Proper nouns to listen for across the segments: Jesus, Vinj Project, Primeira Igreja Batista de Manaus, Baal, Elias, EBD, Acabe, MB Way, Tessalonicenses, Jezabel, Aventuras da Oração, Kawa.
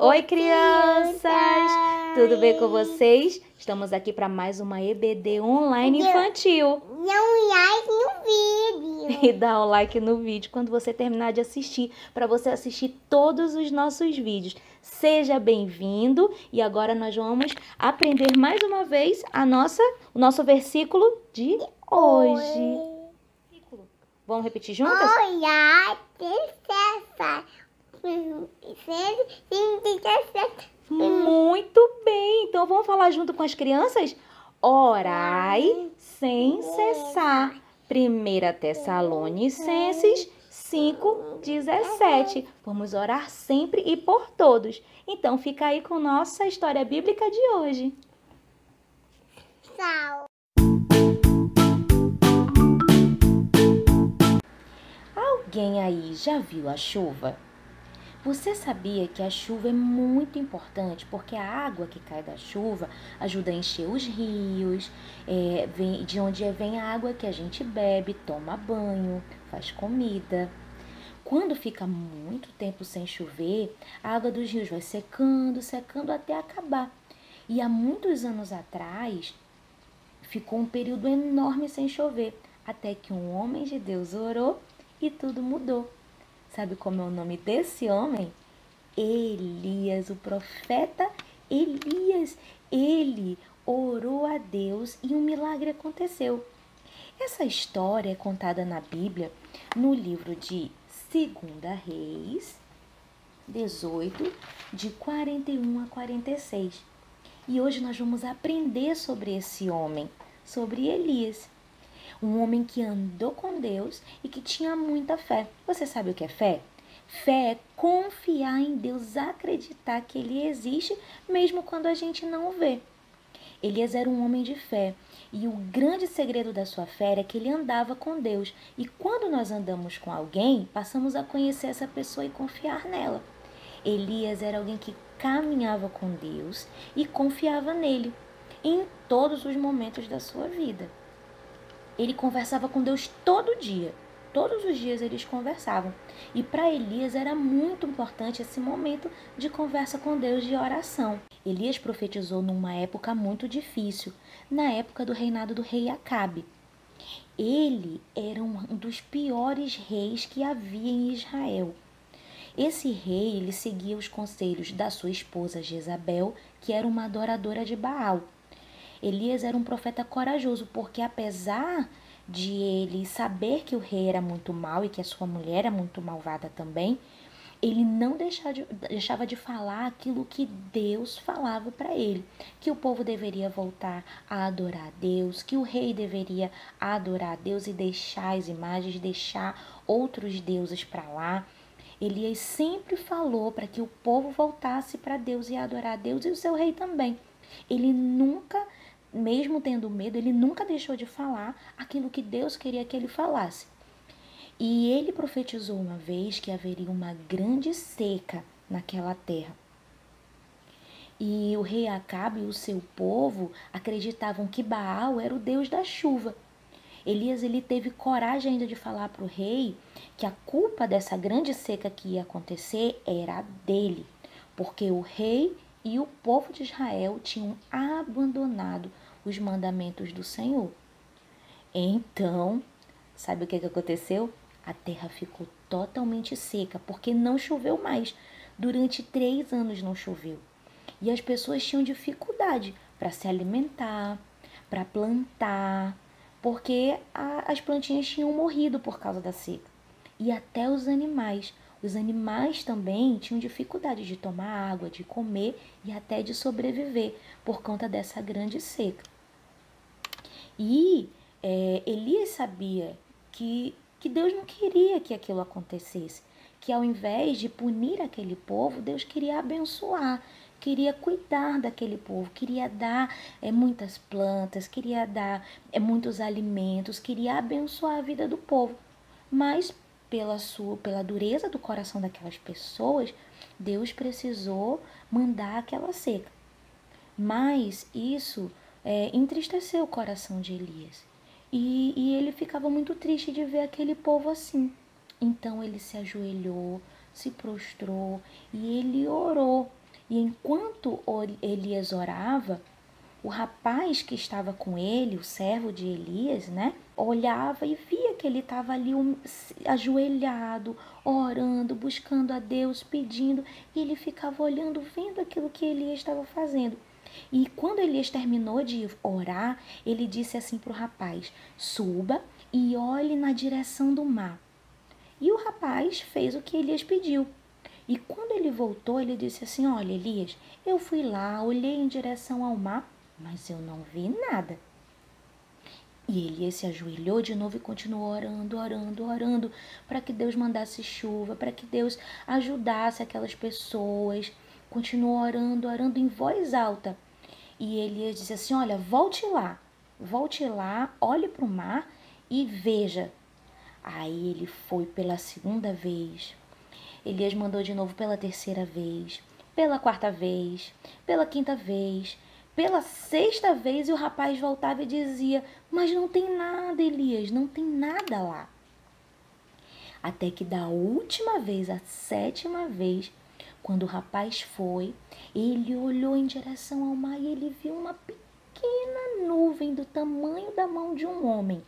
Oi, crianças! Tudo bem com vocês? Estamos aqui para mais uma EBD online infantil. Dá um like no vídeo. E dá um like no vídeo quando você terminar de assistir, para você assistir todos os nossos vídeos. Seja bem-vindo. E agora nós vamos aprender mais uma vez o nosso versículo de hoje. Vamos repetir juntas? Olá, princesa. Muito bem, então vamos falar junto com as crianças? Orai sem cessar. 1 Tessalonicenses 5:17. Vamos orar sempre e por todos. Então fica aí com nossa história bíblica de hoje. Tchau. Alguém aí já viu a chuva? Você sabia que a chuva é muito importante porque a água que cai da chuva ajuda a encher os rios, de onde vem a água que a gente bebe, toma banho, faz comida. Quando fica muito tempo sem chover, a água dos rios vai secando, secando até acabar. E há muitos anos atrás, ficou um período enorme sem chover, até que um homem de Deus orou e tudo mudou. Sabe como é o nome desse homem? Elias, o profeta Elias. Ele orou a Deus e um milagre aconteceu. Essa história é contada na Bíblia no livro de 2 Reis 18, de 41 a 46. E hoje nós vamos aprender sobre esse homem, sobre Elias. Um homem que andou com Deus e que tinha muita fé. Você sabe o que é fé? Fé é confiar em Deus, acreditar que Ele existe, mesmo quando a gente não o vê. Elias era um homem de fé. E o grande segredo da sua fé era que ele andava com Deus. E quando nós andamos com alguém, passamos a conhecer essa pessoa e confiar nela. Elias era alguém que caminhava com Deus e confiava nele em todos os momentos da sua vida. Ele conversava com Deus todo dia. Todos os dias eles conversavam. E para Elias era muito importante esse momento de conversa com Deus, de oração. Elias profetizou numa época muito difícil, na época do reinado do rei Acabe. Ele era um dos piores reis que havia em Israel. Esse rei, ele seguia os conselhos da sua esposa Jezabel, que era uma adoradora de Baal. Elias era um profeta corajoso, porque apesar de ele saber que o rei era muito mau e que a sua mulher era muito malvada também, ele não deixava de falar aquilo que Deus falava para ele, que o povo deveria voltar a adorar a Deus, que o rei deveria adorar a Deus e deixar as imagens, deixar outros deuses para lá. Elias sempre falou para que o povo voltasse para Deus e adorar a Deus e o seu rei também. Ele nunca, mesmo tendo medo, ele nunca deixou de falar aquilo que Deus queria que ele falasse. E ele profetizou uma vez que haveria uma grande seca naquela terra. E o rei Acabe e o seu povo acreditavam que Baal era o deus da chuva. Elias, ele teve coragem ainda de falar para o rei que a culpa dessa grande seca que ia acontecer era dele, porque o rei e o povo de Israel tinham abandonado os mandamentos do Senhor. Então, sabe o que aconteceu? A terra ficou totalmente seca, porque não choveu mais. Durante 3 anos não choveu. E as pessoas tinham dificuldade para se alimentar, para plantar, porque as plantinhas tinham morrido por causa da seca. E até os animais. Os animais também tinham dificuldade de tomar água, de comer e até de sobreviver por conta dessa grande seca. E Elias sabia que Deus não queria que aquilo acontecesse, que ao invés de punir aquele povo, Deus queria abençoar, queria cuidar daquele povo, queria dar muitas plantas, queria dar muitos alimentos, queria abençoar a vida do povo, mas pela dureza do coração daquelas pessoas, Deus precisou mandar aquela seca. Mas isso entristeceu o coração de Elias. E ele ficava muito triste de ver aquele povo assim. Então ele se ajoelhou, se prostrou e ele orou. E enquanto Elias orava, o rapaz que estava com ele, o servo de Elias, né, olhava e via que ele estava ali ajoelhado, orando, buscando a Deus, pedindo, e ele ficava olhando, vendo aquilo que Elias estava fazendo. E quando Elias terminou de orar, ele disse assim para o rapaz: suba e olhe na direção do mar. E o rapaz fez o que Elias pediu. E quando ele voltou, ele disse assim: olha, Elias, eu fui lá, olhei em direção ao mar, mas eu não vi nada. E Elias se ajoelhou de novo e continuou orando, orando, orando, para que Deus mandasse chuva, para que Deus ajudasse aquelas pessoas. Continuou orando, orando em voz alta. E Elias disse assim: olha, volte lá, olhe para o mar e veja. Aí ele foi pela segunda vez. Elias mandou de novo pela terceira vez, pela quarta vez, pela quinta vez, pela sexta vez, e o rapaz voltava e dizia: mas não tem nada, Elias, não tem nada lá. Até que da última vez, a sétima vez, quando o rapaz foi, ele olhou em direção ao mar e ele viu uma pequena nuvem do tamanho da mão de um homem.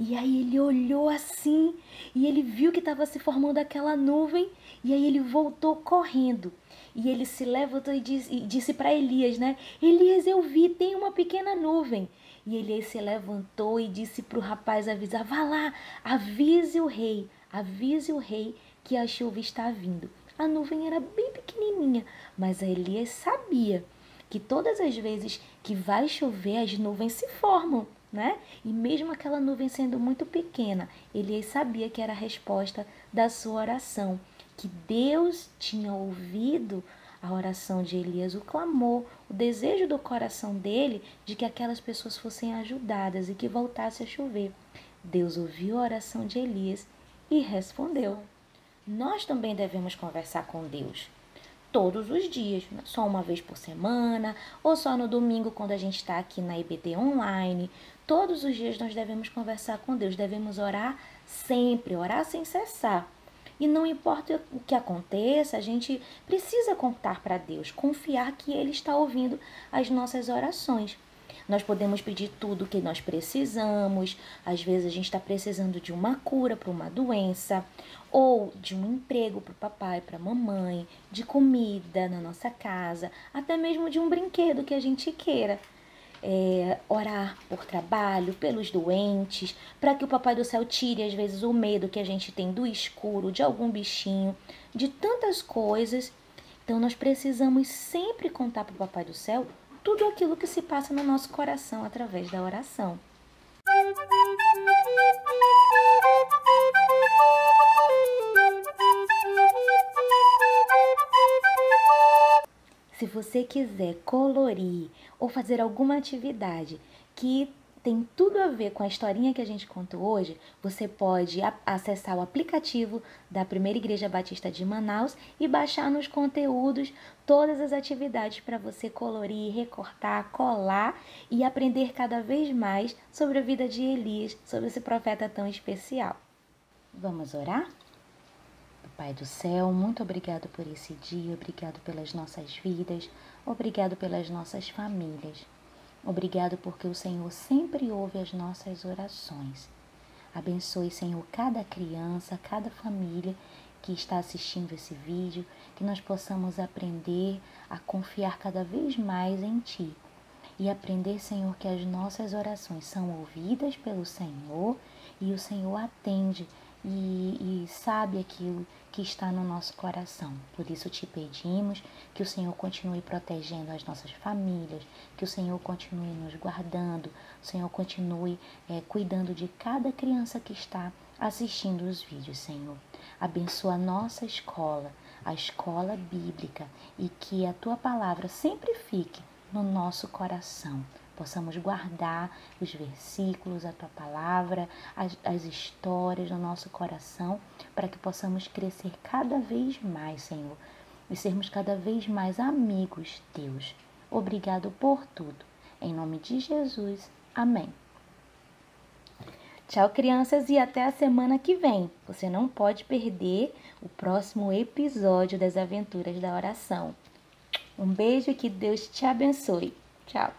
E aí ele olhou assim e ele viu que estava se formando aquela nuvem, e aí ele voltou correndo. E ele se levantou e disse para Elias, né? Elias, eu vi, tem uma pequena nuvem. E Elias se levantou e disse para o rapaz avisar: vá lá, avise o rei que a chuva está vindo. A nuvem era bem pequenininha, mas Elias sabia que todas as vezes que vai chover, as nuvens se formam, né? E mesmo aquela nuvem sendo muito pequena, Elias sabia que era a resposta da sua oração, que Deus tinha ouvido a oração de Elias, o clamor, o desejo do coração dele de que aquelas pessoas fossem ajudadas e que voltasse a chover. Deus ouviu a oração de Elias e respondeu. Nós também devemos conversar com Deus todos os dias, né? Só uma vez por semana, ou só no domingo quando a gente está aqui na IBD online. Todos os dias nós devemos conversar com Deus, devemos orar sempre, orar sem cessar. E não importa o que aconteça, a gente precisa contar para Deus, confiar que Ele está ouvindo as nossas orações. Nós podemos pedir tudo o que nós precisamos. Às vezes a gente está precisando de uma cura para uma doença, ou de um emprego para o papai, para a mamãe, de comida na nossa casa, até mesmo de um brinquedo que a gente queira. Orar por trabalho, pelos doentes, para que o papai do céu tire às vezes o medo que a gente tem do escuro, de algum bichinho, de tantas coisas. Então nós precisamos sempre contar para o papai do céu tudo aquilo que se passa no nosso coração através da oração. Se você quiser colorir ou fazer alguma atividade que tem tudo a ver com a historinha que a gente contou hoje, você pode acessar o aplicativo da Primeira Igreja Batista de Manaus e baixar nos conteúdos todas as atividades para você colorir, recortar, colar e aprender cada vez mais sobre a vida de Elias, sobre esse profeta tão especial. Vamos orar? Pai do céu, muito obrigado por esse dia, obrigado pelas nossas vidas, obrigado pelas nossas famílias. Obrigado porque o Senhor sempre ouve as nossas orações. Abençoe, Senhor, cada criança, cada família que está assistindo esse vídeo, que nós possamos aprender a confiar cada vez mais em Ti. E aprender, Senhor, que as nossas orações são ouvidas pelo Senhor e o Senhor atende e sabe aquilo que está no nosso coração. Por isso te pedimos que o Senhor continue protegendo as nossas famílias, que o Senhor continue nos guardando, o Senhor continue cuidando de cada criança que está assistindo os vídeos, Senhor. Abençoa a nossa escola, a escola bíblica, e que a Tua palavra sempre fique no nosso coração. Possamos guardar os versículos, a Tua palavra, as histórias no nosso coração, para que possamos crescer cada vez mais, Senhor, e sermos cada vez mais amigos Teus. Obrigado por tudo. Em nome de Jesus, amém. Tchau, crianças, e até a semana que vem. Você não pode perder o próximo episódio das Aventuras da Oração. Um beijo e que Deus te abençoe. Tchau.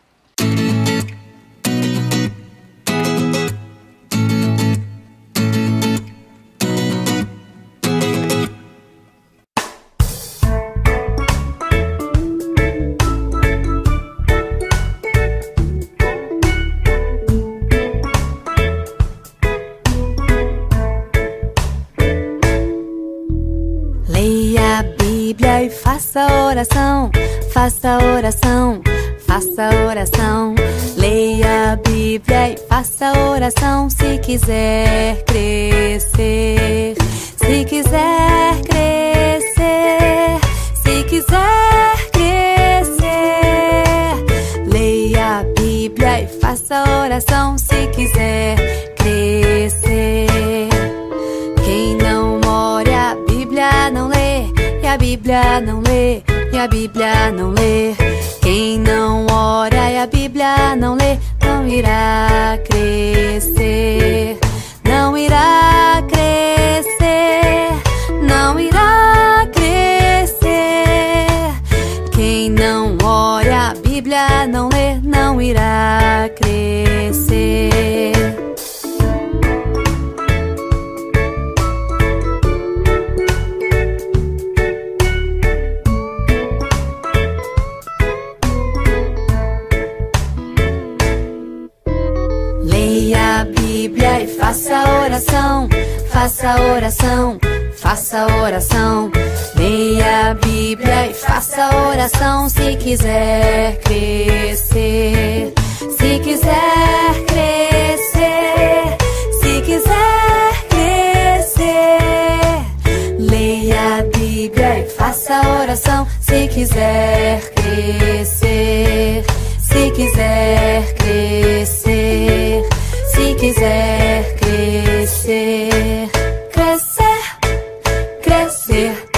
Faça oração, faça oração. Leia a Bíblia e faça oração. Se quiser crescer, se quiser crescer, se quiser crescer. Leia a Bíblia e faça oração. Se quiser crescer. Quem não ora, a Bíblia não lê, e a Bíblia não lê, e a Bíblia não lê. Quem não ora e a Bíblia não lê, não irá crescer, não irá crescer, não irá crescer. Quem não ora, a Bíblia não lê, não irá crescer. Faça oração, faça oração, faça oração. Leia a Bíblia e faça oração. Se quiser crescer, se quiser crescer, se quiser crescer. Leia a Bíblia e faça oração. Se quiser crescer, se quiser crescer, se quiser crescer, crescer, crescer.